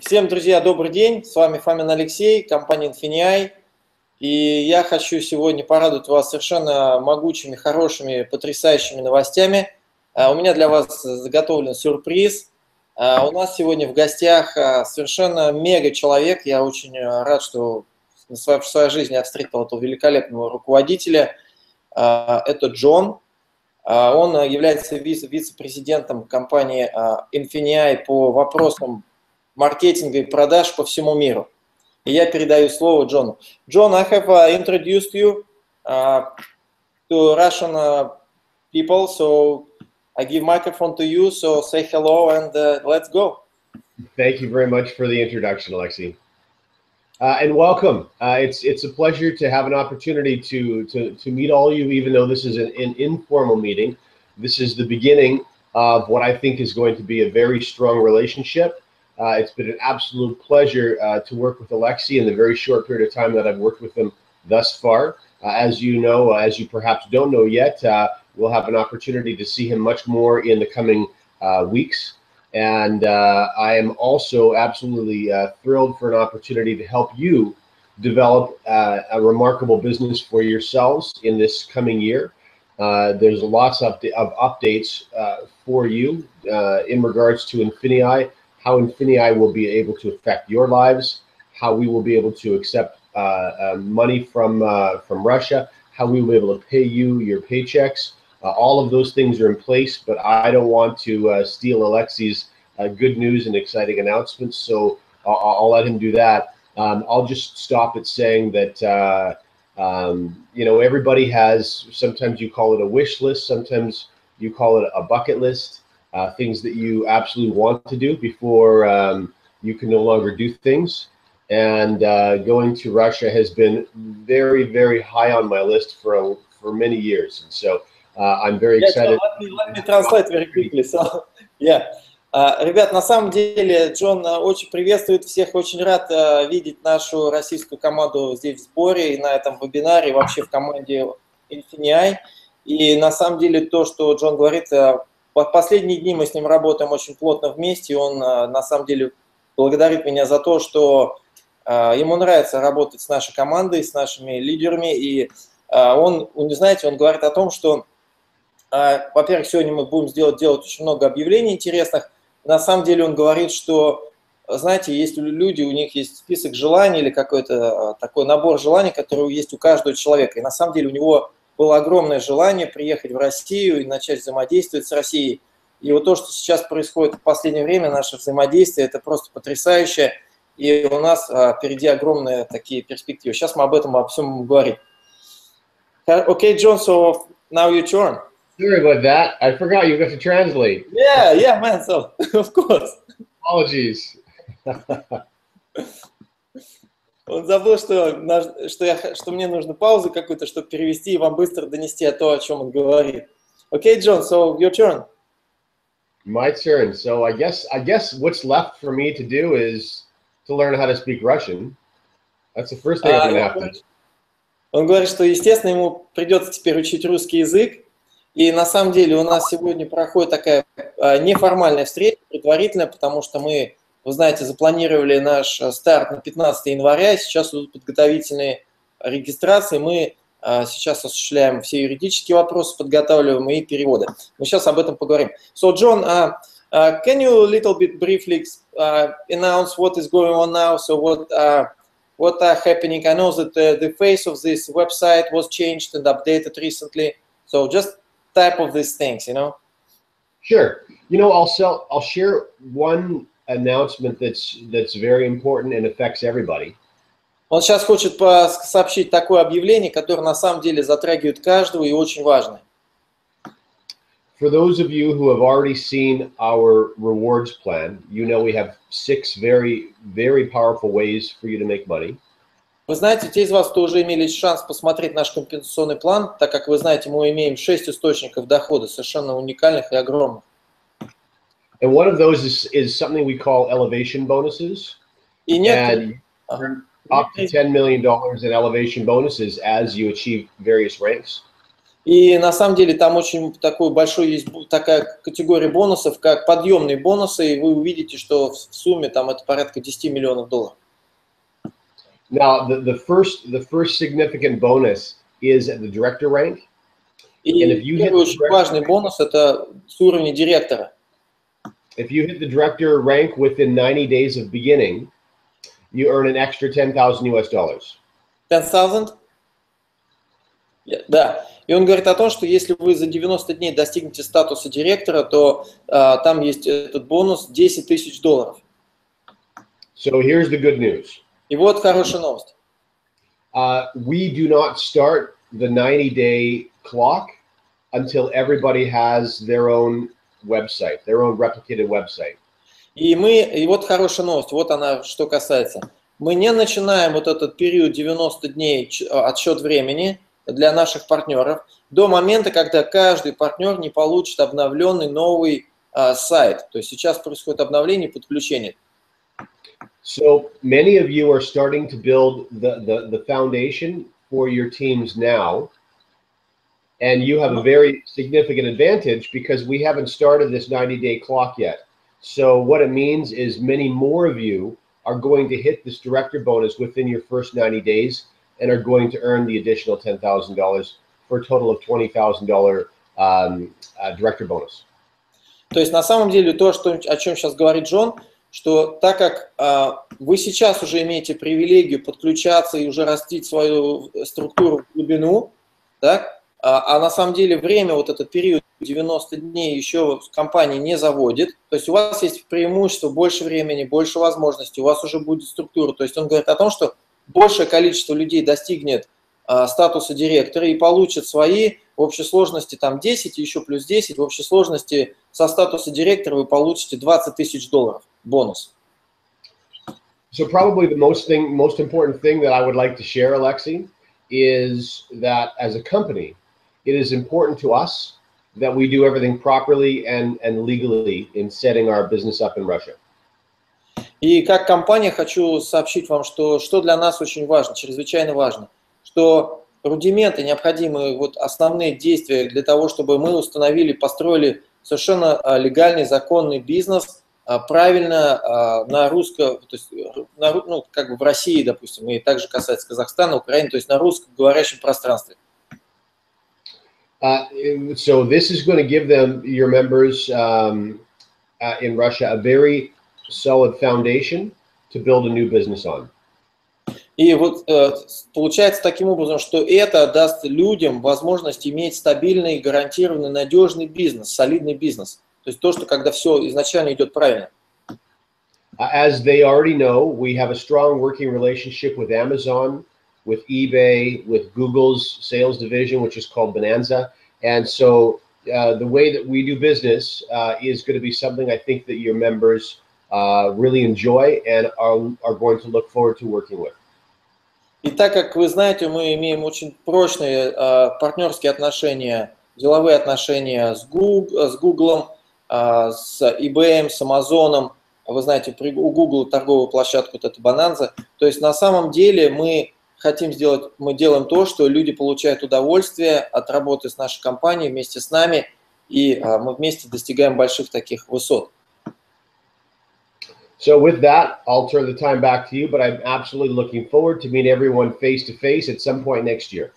Всем, друзья, добрый день. С вами Фомин Алексей, компания Infinii. И я хочу сегодня порадовать вас совершенно могучими, хорошими, потрясающими новостями. У меня для вас заготовлен сюрприз. У нас сегодня в гостях совершенно мега человек. Я очень рад, что в своей жизни я встретил этого великолепного руководителя. Это Джон. Он является вице-президентом компании Infinii по вопросам маркетинга и продаж по всему миру. И я передаю слово Джону. Джон, I have introduced you to Russian people, so I give microphone to you, so say hello and let's go. Thank you very much for the introduction, Alexei. And welcome. It's a pleasure to have an opportunity to meet all of you, even though this is an informal meeting. This is the beginning of what I think is going to be a very strong relationship. It's been an absolute pleasure to work with Alexei in the very short period of time that I've worked with him thus far. As you know, as you perhaps don't know yet, we'll have an opportunity to see him much more in the coming weeks. And I am also absolutely thrilled for an opportunity to help you develop a remarkable business for yourselves in this coming year. There's lots of updates for you in regards to Infinii, how Infinii will be able to affect your lives, how we will be able to accept money from Russia, how we will be able to pay you your paychecks. All of those things are in place, but I don't want to steal Alexei's good news and exciting announcements, so I'll let him do that. I'll just stop at saying that, you know, everybody has, sometimes you call it a wish list, sometimes you call it a bucket list, things that you absolutely want to do before you can no longer do things. And going to Russia has been very, very high on my list for many years. And so, I'm very excited. Let me translate very quickly. So, yeah. Ребят, на самом деле Джон очень приветствует всех, очень рад видеть нашу российскую команду здесь в сборе и на этом вебинаре, и вообще в команде Infinii. И на самом деле то, что Джон говорит, последние дни мы с ним работаем очень плотно вместе, и он на самом деле благодарит меня за то, что ему нравится работать с нашей командой, с нашими лидерами, и он, знаете, он говорит о том, что во-первых, сегодня мы будем делать очень много объявлений интересных. На самом деле он говорит, что, знаете, есть люди, у них есть список желаний или какой-то такой набор желаний, который есть у каждого человека. И на самом деле у него было огромное желание приехать в Россию и начать взаимодействовать с Россией. И вот то, что сейчас происходит в последнее время, наше взаимодействие, это просто потрясающе. И у нас впереди огромные такие перспективы. Сейчас мы об этом, обо всем говорим. Окей, Джон, so now your turn. Sorry about that. I forgot you have to translate. Yeah, yeah, man. So, of course. Apologies. Он забыл, что мне нужно паузу какую-то, чтобы перевести и вам быстро донести то, о чем он говорит. Okay, John. So your turn. My turn. So I guess what's left for me to do is to learn how to speak Russian. That's the first thing that happens. Он говорит, что естественно ему придется теперь учить русский язык. И на самом деле у нас сегодня проходит такая неформальная встреча, предварительная, потому что мы, вы знаете, запланировали наш старт на 15 января, сейчас идут подготовительные регистрации, мы сейчас осуществляем все юридические вопросы, подготавливаем и переводы. Мы сейчас об этом поговорим. So, John, can you a little bit briefly announce what is going on now? So, what are happening? I know that the face of this website was changed and updated recently, so just type of these things, you know? Sure. You know, I'll share one announcement that's very important and affects everybody. Он сейчас хочет сообщить такое объявление, которое на самом деле затрагивает каждого и очень важно. For those of you who have already seen our rewards plan, you know we have 6 very, very powerful ways for you to make money. Вы знаете, те из вас, кто уже имели шанс посмотреть наш компенсационный план, так как вы знаете, мы имеем 6 источников дохода, совершенно уникальных и огромных. И некоторые И на самом деле там очень такой большой есть такая категория бонусов, как подъемные бонусы, и вы увидите, что в сумме там это порядка 10 миллионов долларов. Now, the first significant bonus is at the director rank. И первый очень важный бонус – это с уровня директора. If you hit the director rank within 90 days of beginning, you earn an extra $10,000 US. 10,000? Да. И он говорит о том, что если вы за 90 дней достигнете статуса директора, то там есть этот бонус $10,000. So here's the good news. И вот хорошая новость. We do not start the 90-day clock until everybody has their own website, their own replicated website. И вот хорошая новость, вот она, что касается. Мы не начинаем вот этот период 90 дней отсчет времени для наших партнеров до момента, когда каждый партнер не получит обновленный новый сайт. То есть сейчас происходит обновление и подключение. So many of you are starting to build the foundation for your teams now. And you have a very significant advantage because we haven't started this 90-day clock yet. So what it means is many more of you are going to hit this director bonus within your first 90 days and are going to earn the additional $10,000 for a total of $20,000 director bonus. То есть на самом деле то, о чем сейчас говорит Джон, что так как вы сейчас уже имеете привилегию подключаться и уже растить свою структуру в глубину, так? А на самом деле время, вот этот период 90 дней еще компания не заводит. То есть у вас есть преимущество, больше времени, больше возможностей, у вас уже будет структура. То есть он говорит о том, что большее количество людей достигнет статуса директора и получит свои в общей сложности там 10 и еще плюс 10. В общей сложности со статуса директора вы получите $20,000 бонус. So probably the most important thing that I would like to share, Alexei, is that as a company, it is important to us that we do everything properly and legally in setting our business up in Russia. И как компания хочу сообщить вам, что для нас очень важно, чрезвычайно важно, что рудименты, необходимые вот основные действия для того, чтобы мы установили, построили совершенно легальный, законный бизнес, правильно на русском, то есть на, ну, как бы в России, допустим, и также касается Казахстана, Украины, то есть на русскоговорящем пространстве. So this is going to give them, your members in Russia, a very solid foundation to build a new business on. И вот получается таким образом, что это даст людям возможность иметь стабильный, гарантированный, надежный бизнес, солидный бизнес. То есть то, что когда все изначально идет правильно. As they already know, we have a strong working relationship with Amazon, with eBay, with Google's sales division, which is called Bonanza. And so the way that we do business is going to be something I think that your members really enjoy and are going to look forward to working with. И так как вы знаете, мы имеем очень прочные партнерские отношения, деловые отношения с Google, с eBay, с Amazon. Вы знаете, у Google торговую площадку вот это Bonanza. То есть на самом деле мы хотим сделать, мы делаем то, что люди получают удовольствие от работы с нашей компанией вместе с нами, и мы вместе достигаем больших таких высот. So with that, I'll turn the time back to you, but I'm absolutely looking forward to meet everyone face to face at some point next year.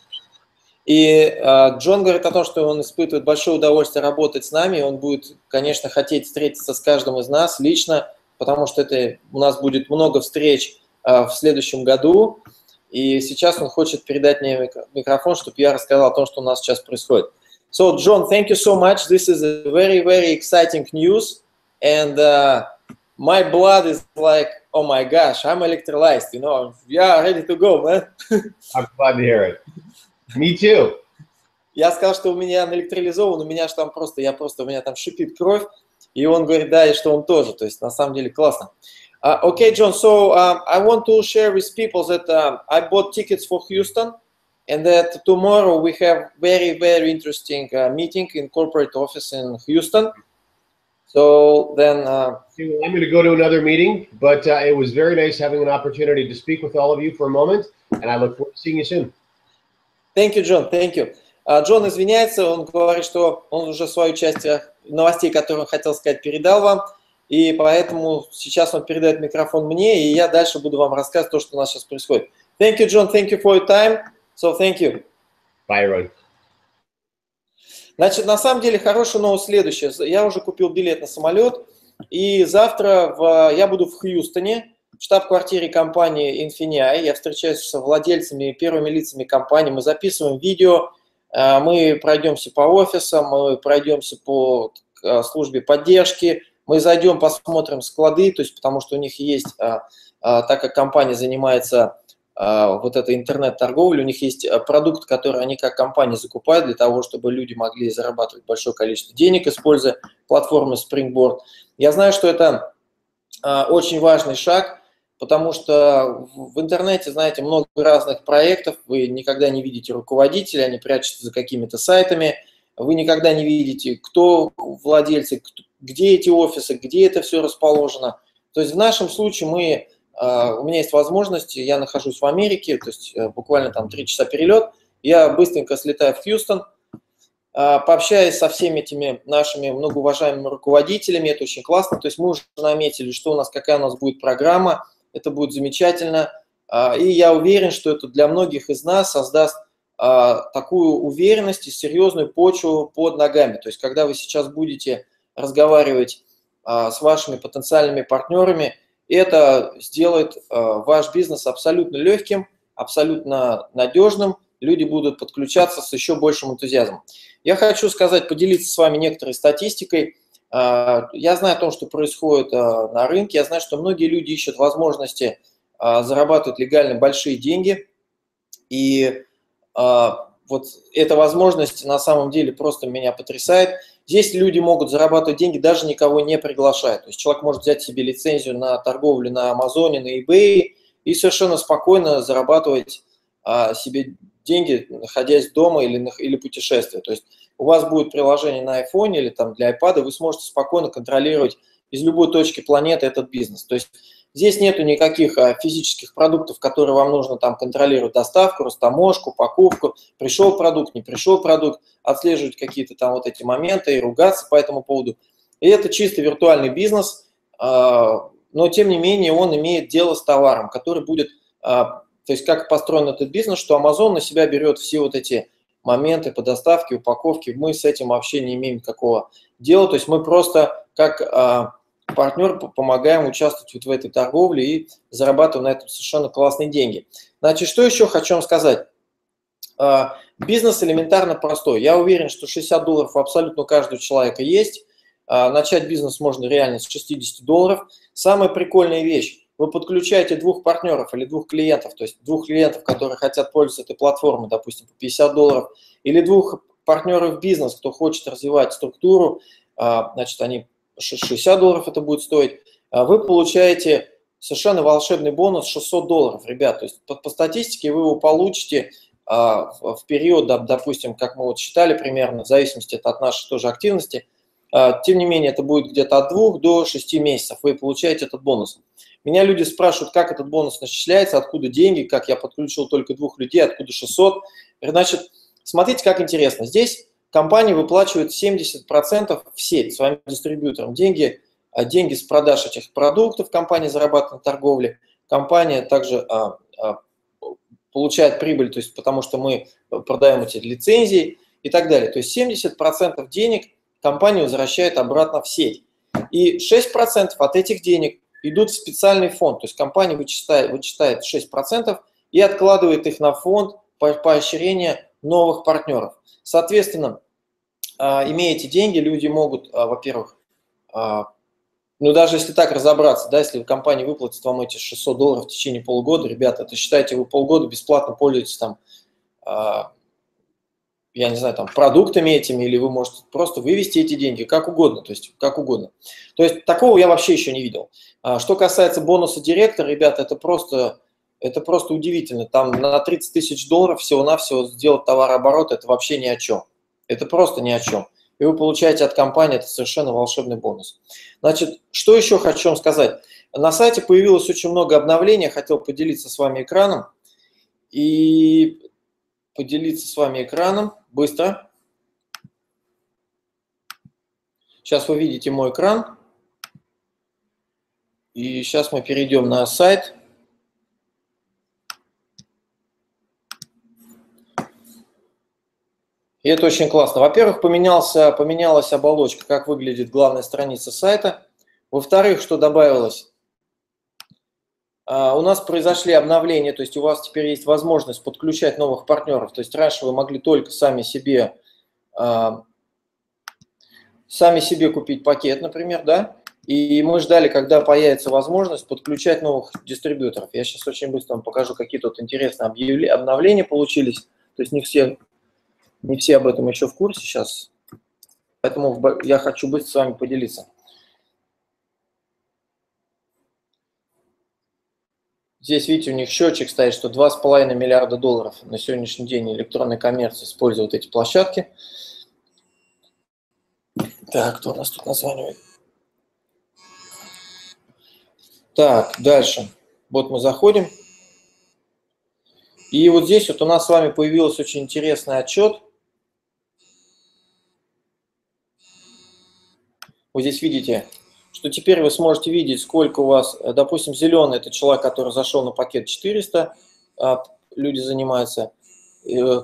И Джон говорит о том, что он испытывает большое удовольствие работать с нами, и он будет, конечно, хотеть встретиться с каждым из нас лично, потому что это у нас будет много встреч в следующем году. И сейчас он хочет передать мне микрофон, чтобы я рассказал о том, что у нас сейчас происходит. So, John, thank you so much. This is a very, very exciting news, and my blood is like, oh my gosh, I'm electrolyzed. You know, yeah, ready to go, man. I'm glad to hear it. Me too. Я сказал, что у меня он электролизован, у меня же там просто, у меня там шипит кровь, и он говорит, да, и что он тоже. То есть на самом деле классно. Okay, John, so I want to share with people that I bought tickets for Houston and that tomorrow we have very, very interesting meeting in corporate office in Houston. So then... I'm going to go to another meeting, but it was very nice having an opportunity to speak with all of you for a moment, and I look forward to seeing you soon. Thank you, John. Thank you. Джон извиняется, он говорит, что он уже свою часть новостей, которые он хотел сказать, передал вам, и поэтому сейчас он передает микрофон мне, и я дальше буду вам рассказывать то, что у нас сейчас происходит. Thank you, John. Thank you for your time. So, thank you. Bye, Roy. Значит, на самом деле, хорошая новость следующая. Я уже купил билет на самолет, и завтра я буду в Хьюстоне, в штаб-квартире компании Infinii. Я встречаюсь с владельцами и первыми лицами компании. Мы записываем видео, мы пройдемся по офисам, мы пройдемся по службе поддержки, мы зайдем, посмотрим склады, то есть потому что у них есть, так как компания занимается вот этой интернет-торговлей, у них есть продукт, который они как компания закупают для того, чтобы люди могли зарабатывать большое количество денег, используя платформу Springboard. Я знаю, что это очень важный шаг, потому что в интернете, знаете, много разных проектов, вы никогда не видите руководителей, они прячутся за какими-то сайтами, вы никогда не видите, кто владельцы, где эти офисы, где это все расположено. То есть в нашем случае мы... У меня есть возможность, я нахожусь в Америке, то есть буквально там 3 часа перелет, я быстренько слетаю в Хьюстон, пообщаюсь со всеми этими нашими многоуважаемыми руководителями, это очень классно, то есть мы уже наметили, что у нас, какая у нас будет программа, это будет замечательно, и я уверен, что это для многих из нас создаст такую уверенность и серьезную почву под ногами, то есть когда вы сейчас будете разговаривать с вашими потенциальными партнерами, это сделает ваш бизнес абсолютно легким, абсолютно надежным. Люди будут подключаться с еще большим энтузиазмом. Я хочу сказать, поделиться с вами некоторой статистикой. Я знаю о том, что происходит на рынке. Я знаю, что многие люди ищут возможности зарабатывать легально большие деньги. И вот эта возможность на самом деле просто меня потрясает. Здесь люди могут зарабатывать деньги, даже никого не приглашая. То есть человек может взять себе лицензию на торговлю на Амазоне, на eBay и совершенно спокойно зарабатывать себе деньги, находясь дома или путешествуя. То есть у вас будет приложение на iPhone или там для iPad, вы сможете спокойно контролировать из любой точки планеты этот бизнес. То есть здесь нету никаких физических продуктов, которые вам нужно там контролировать доставку, растаможку, упаковку. Пришел продукт, не пришел продукт, отслеживать какие-то там вот эти моменты и ругаться по этому поводу. И это чисто виртуальный бизнес, но тем не менее он имеет дело с товаром, который будет, то есть как построен этот бизнес, что Amazon на себя берет все вот эти моменты по доставке, упаковке. Мы с этим вообще не имеем никакого дела, то есть мы просто как... партнер, помогаем участвовать вот в этой торговле и зарабатываем на этом совершенно классные деньги. Значит, что еще хочу вам сказать? Бизнес элементарно простой. Я уверен, что $60 абсолютно у каждого человека есть. Начать бизнес можно реально с $60. Самая прикольная вещь. Вы подключаете двух партнеров или двух клиентов, то есть двух клиентов, которые хотят пользоваться этой платформой, допустим, по $50, или двух партнеров в бизнес, кто хочет развивать структуру, значит, они... $60 это будет стоить, вы получаете совершенно волшебный бонус $600, ребят. То есть по статистике вы его получите в период, допустим, как мы вот считали примерно, в зависимости от нашей тоже активности, тем не менее это будет где-то от 2 до 6 месяцев, вы получаете этот бонус. Меня люди спрашивают, как этот бонус начисляется, откуда деньги, как я подключил только двух людей, откуда 600. Значит, смотрите, как интересно, здесь... Компания выплачивает 70% в сеть своим дистрибьюторам. Деньги с продаж этих продуктов компания зарабатывает на торговле. Компания также получает прибыль, то есть потому что мы продаем эти лицензии и так далее. То есть 70% денег компания возвращает обратно в сеть. И 6% от этих денег идут в специальный фонд. То есть компания вычитает 6% и откладывает их на фонд поощрения новых партнеров. Соответственно, имея эти деньги, люди могут, во-первых, ну даже если так разобраться, да, если компания выплатит вам эти $600 в течение полугода, ребята, это считайте, вы полгода бесплатно пользуетесь там, я не знаю, там продуктами этими, или вы можете просто вывести эти деньги, как угодно, то есть как угодно. То есть такого я вообще еще не видел. Что касается бонуса директора, ребята, это просто удивительно. Там на $30 000 всего-навсего сделать товарооборот – это вообще ни о чем. Это просто ни о чем. И вы получаете от компании это совершенно волшебный бонус. Значит, что еще хочу вам сказать. На сайте появилось очень много обновлений. Я хотел поделиться с вами экраном. Быстро. Сейчас вы видите мой экран. И сейчас мы перейдем на сайт. И это очень классно. Во-первых, поменялась оболочка, как выглядит главная страница сайта. Во-вторых, что добавилось? У нас произошли обновления, то есть у вас теперь есть возможность подключать новых партнеров. То есть раньше вы могли только сами себе купить пакет, например, да? И мы ждали, когда появится возможность подключать новых дистрибьюторов. Я сейчас очень быстро вам покажу, какие тут интересные обновления получились. То есть не все об этом еще в курсе сейчас, поэтому я хочу быстро с вами поделиться. Здесь, видите, у них счетчик стоит, что 2,5 миллиарда долларов на сегодняшний день электронной коммерции используют эти площадки. Так, кто у нас тут названивает? Так, дальше. Вот мы заходим. И вот здесь вот у нас с вами появился очень интересный отчет. Вот здесь видите, что теперь вы сможете видеть, сколько у вас, допустим, зеленый – это человек, который зашел на пакет 400, люди занимаются,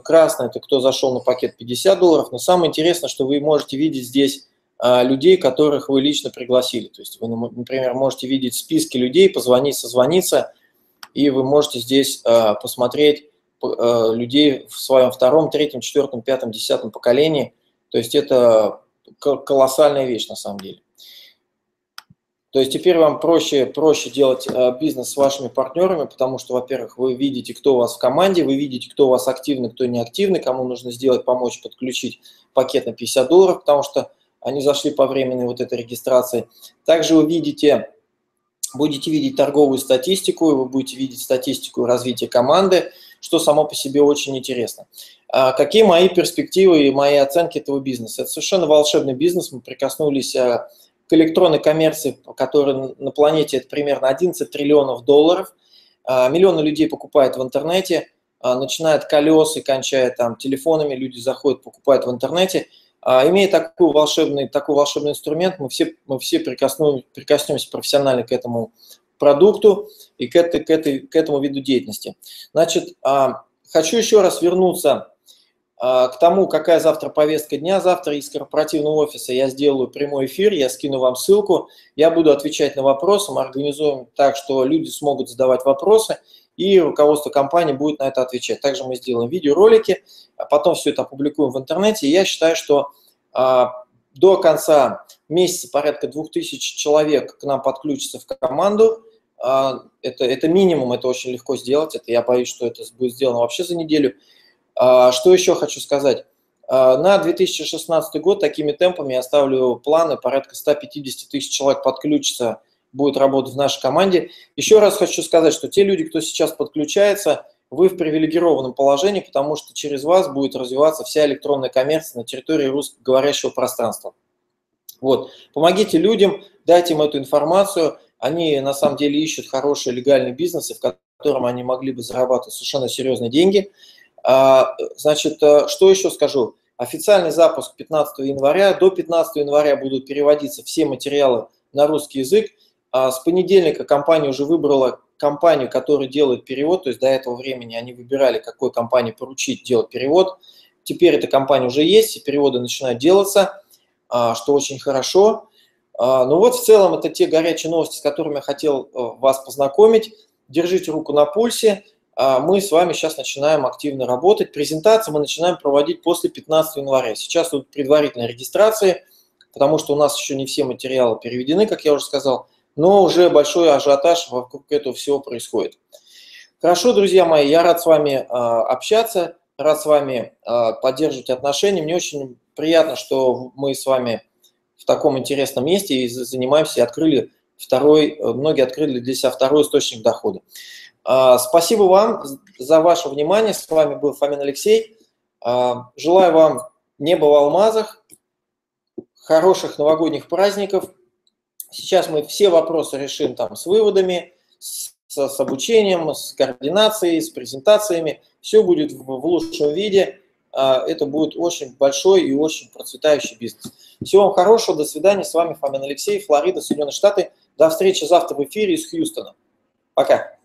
красный – это кто зашел на пакет 50 долларов, но самое интересное, что вы можете видеть здесь людей, которых вы лично пригласили. То есть вы, например, можете видеть списки людей, позвонить, созвониться, и вы можете здесь посмотреть людей в своем втором, третьем, четвертом, пятом, десятом поколении. То есть это колоссальная вещь на самом деле. То есть теперь вам проще делать бизнес с вашими партнерами, потому что, во-первых, вы видите, кто у вас в команде, вы видите, кто у вас активный, кто неактивный, кому нужно сделать, помочь, подключить пакет на 50 долларов, потому что они зашли по временной вот этой регистрации. Также вы будете видеть торговую статистику, и вы будете видеть статистику развития команды, что само по себе очень интересно. Какие мои перспективы и мои оценки этого бизнеса? Это совершенно волшебный бизнес, мы прикоснулись к электронной коммерции, которая на планете это примерно 11 триллионов долларов. Миллионы людей покупают в интернете, начиная от колес и кончая там телефонами, люди заходят, покупают в интернете. Имея такой волшебный инструмент, мы все прикоснемся профессионально к этому продукту и к этому виду деятельности. Значит, хочу еще раз вернуться к тому, какая завтра повестка дня. Завтра из корпоративного офиса я сделаю прямой эфир, я скину вам ссылку, я буду отвечать на вопросы, мы организуем так, что люди смогут задавать вопросы, и руководство компании будет на это отвечать. Также мы сделаем видеоролики, а потом все это опубликуем в интернете. И я считаю, что до конца месяца порядка 2000 человек к нам подключится в команду. Это минимум, это очень легко сделать, это я боюсь, что это будет сделано вообще за неделю. Что еще хочу сказать? На 2016 год такими темпами я ставлю планы, порядка 150 тысяч человек подключится, будет работать в нашей команде. Еще раз хочу сказать, что те люди, кто сейчас подключается, вы в привилегированном положении, потому что через вас будет развиваться вся электронная коммерция на территории русскоговорящего пространства. Вот. Помогите людям, дайте им эту информацию. Они на самом деле ищут хорошие легальные бизнесы, в котором они могли бы зарабатывать совершенно серьезные деньги. Значит, что еще скажу? Официальный запуск 15 января. До 15 января будут переводиться все материалы на русский язык. С понедельника компания уже выбрала компанию, которая делает перевод. То есть до этого времени они выбирали, какой компании поручить делать перевод. Теперь эта компания уже есть, и переводы начинают делаться, что очень хорошо. Ну вот в целом это те горячие новости, с которыми я хотел вас познакомить. Держите руку на пульсе. Мы с вами сейчас начинаем активно работать. Презентации мы начинаем проводить после 15 января. Сейчас тут предварительная регистрация, потому что у нас еще не все материалы переведены, как я уже сказал, но уже большой ажиотаж вокруг этого всего происходит. Хорошо, друзья мои, я рад с вами общаться, рад с вами поддерживать отношения. Мне очень приятно, что мы с вами в таком интересном месте и занимаемся, и открыли многие открыли для себя второй источник дохода. Спасибо вам за ваше внимание. С вами был Фомин Алексей. Желаю вам неба в алмазах, хороших новогодних праздников. Сейчас мы все вопросы решим там с выводами, с обучением, с координацией, с презентациями. Все будет в лучшем виде. это будет очень большой и очень процветающий бизнес. Всего вам хорошего, до свидания. С вами Фомин Алексей, Флорида, Соединенные Штаты. До встречи завтра в эфире из Хьюстона. Пока.